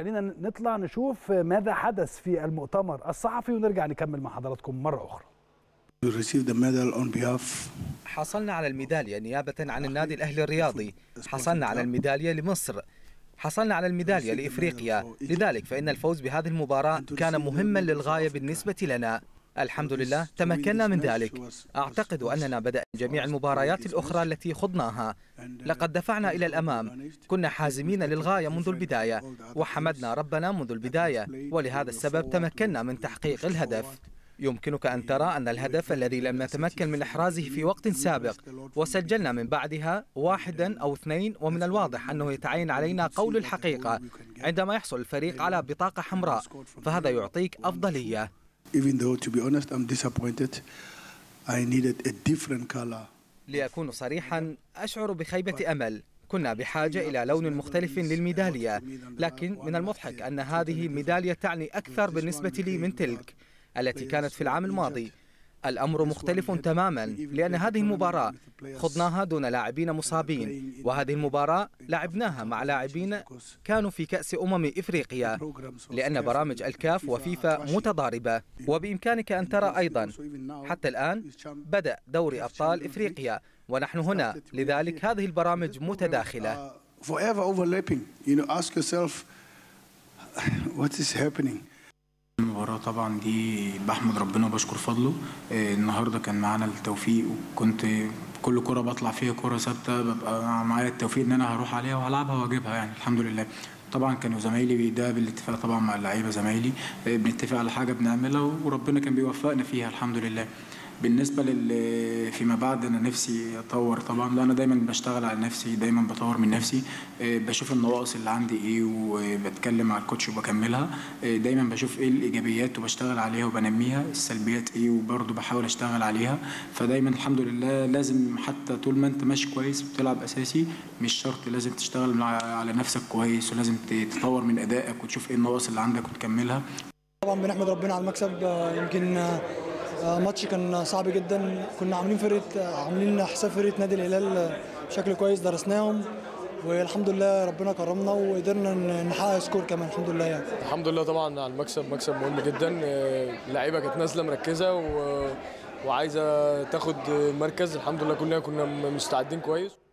خلينا نطلع نشوف ماذا حدث في المؤتمر الصحفي ونرجع نكمل مع حضراتكم مرة أخرى. حصلنا على الميدالية نيابة عن النادي الأهلي الرياضي، حصلنا على الميدالية لمصر، حصلنا على الميدالية لإفريقيا، لذلك فإن الفوز بهذه المباراة كان مهما للغاية بالنسبة لنا. الحمد لله تمكنا من ذلك. أعتقد أننا بدأنا جميع المباريات الأخرى التي خضناها، لقد دفعنا إلى الأمام، كنا حازمين للغاية منذ البداية وحمدنا ربنا منذ البداية، ولهذا السبب تمكنا من تحقيق الهدف. يمكنك أن ترى أن الهدف الذي لم نتمكن من إحرازه في وقت سابق وسجلنا من بعدها واحدا أو اثنين، ومن الواضح أنه يتعين علينا قول الحقيقة عندما يحصل الفريق على بطاقة حمراء، فهذا يعطيك أفضلية. لأكون صريحا أشعر بخيبة أمل، كنا بحاجة إلى لون مختلف للميدالية، لكن من المضحك أن هذه الميدالية تعني أكثر بالنسبة لي من تلك التي كانت في العام الماضي. الأمر مختلف تماما، لأن هذه المباراة خضناها دون لاعبين مصابين، وهذه المباراة لعبناها مع لاعبين كانوا في كأس إفريقيا، لأن برامج الكاف وفيفا متضاربة. وبإمكانك أن ترى أيضا حتى الآن بدأ دوري أبطال إفريقيا ونحن هنا، لذلك هذه البرامج متداخلة. المباراة طبعا دي بحمد ربنا وبشكر فضله، النهارده كان معانا التوفيق، وكنت كل كرة بطلع فيها كرة ثابتة ببقى معايا التوفيق ان انا هروح عليها وهلعبها واجيبها، يعني الحمد لله. طبعا كانوا زمايلي ده بالاتفاق طبعا مع اللعيبة، زمايلي بنتفق على حاجة بنعملها وربنا كان بيوفقنا فيها الحمد لله. بالنسبة فيما بعد أنا نفسي أطور طبعا، لأ أنا دايما بشتغل على نفسي، دايما بطور من نفسي، بشوف النواقص اللي عندي إيه وبتكلم مع الكوتش وبكملها، دايما بشوف إيه الإيجابيات وبشتغل عليها وبنميها، السلبيات إيه وبرضه بحاول أشتغل عليها. فدايما الحمد لله لازم حتى طول ما أنت ماشي كويس بتلعب أساسي مش شرط، لازم تشتغل على نفسك كويس ولازم تطور من أدائك وتشوف إيه النواقص اللي عندك وتكملها. طبعا بنحمد ربنا على المكسب، يمكن ماتش كان صعب جدا، كنا عاملين حساب فرقة نادي الهلال بشكل كويس، درسناهم والحمد لله ربنا كرمنا وقدرنا نحقق سكور كمان الحمد لله. يعني الحمد لله طبعا على المكسب، مكسب مهم جدا، اللعيبه كانت نازله مركزه وعايزه تاخد مركز، الحمد لله كلنا كنا مستعدين كويس.